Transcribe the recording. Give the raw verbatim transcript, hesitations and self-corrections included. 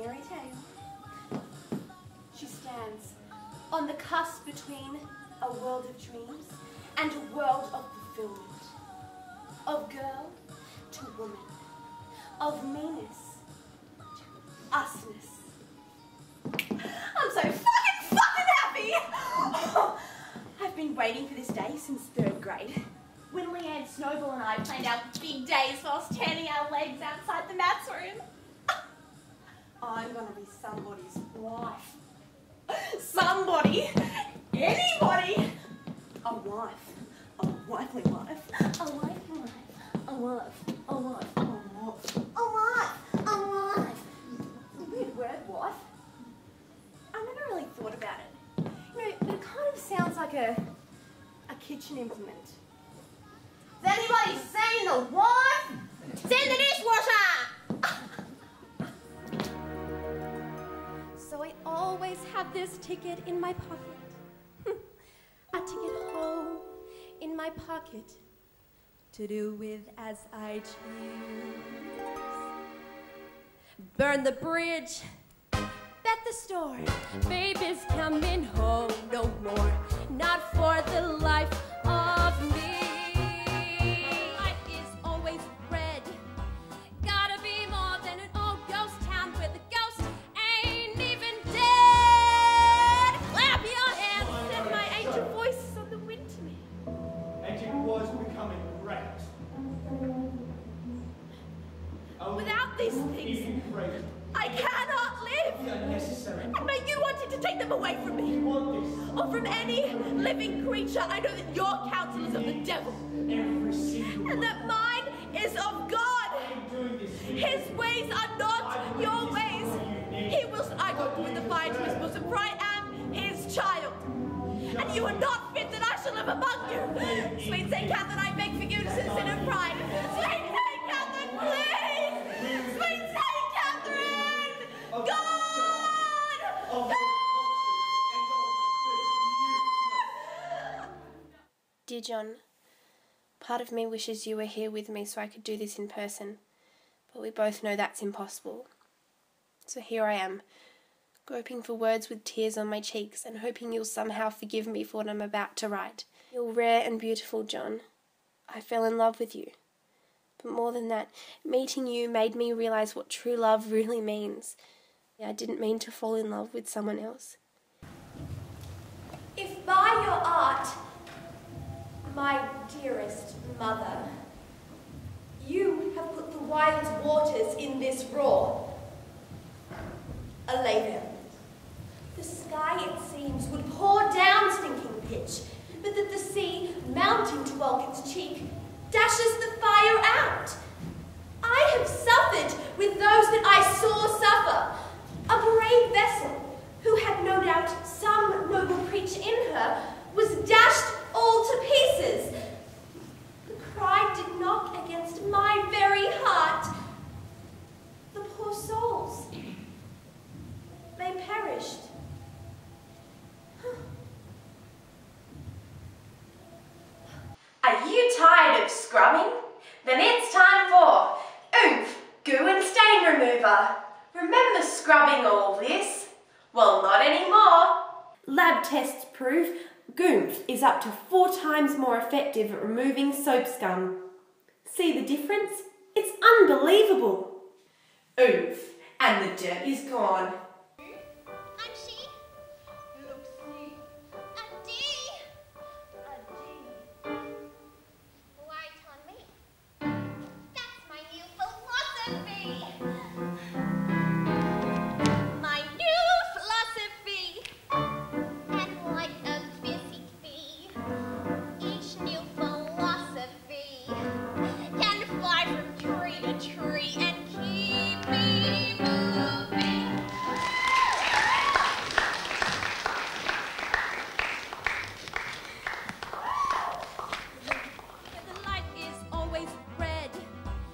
fairy tale. She stands on the cusp between a world of dreams and a world of fulfillment, of girl to woman, of meanness to usness. I'm so fucking fucking happy! Oh, I've been waiting for this day since third grade, when Leanne Snowball and I planned our big days while standing our legs outside the maths room. I'm gonna be somebody's wife. Somebody, anybody, a wife, a wifely wife, a wifely wife, a wife, a wife, a wife, a wife, a wife. Weird word, wife. I never really thought about it. You know, it kind of sounds like a a kitchen implement. Has anybody seen the wife? It's in the dishwasher. So I always have this ticket in my pocket. A ticket home in my pocket to do with as I choose. Burn the bridge, bet the store, baby's coming home no more. Not for the life of me. These things, I cannot live. They are necessary. And mate, you wanted to take them away from me, or from any living creature. I know that your counsel is of the devil, and that mine is of God. His ways are not your ways. He will. I go through the fire to his bosom, for I am his child, and you are not fit that I shall live among you. Sweet Saint Catherine, I beg forgiveness and sin and pride. Sweet Saint Catherine, please. Dear John, part of me wishes you were here with me so I could do this in person, but we both know that's impossible. So here I am, groping for words with tears on my cheeks and hoping you'll somehow forgive me for what I'm about to write. You're rare and beautiful, John. I fell in love with you. But more than that, meeting you made me realise what true love really means. I didn't mean to fall in love with someone else. If by your art, my dearest mother, you have put the wild waters in this roar, a labour. The sky, it seems, would pour down stinking pitch, but that the sea, mounting to Vulcan's cheek, dashes the fire out. I have suffered with those that I saw suffer. A brave vessel, who had no doubt some noble creature in her, was dashed all to pieces. The cry did knock against my very heart. The poor souls, they perished. Are you tired of scrubbing? Then it's time for Oomph, Goo and Stain Remover. Remember scrubbing all this? Well, not anymore. Lab tests prove Goomph is up to four times more effective at removing soap scum. See the difference? It's unbelievable. Oomph, and the dirt is gone. And she looks me a D. A D. White on me. That's my new philosophy. Tree and keep me.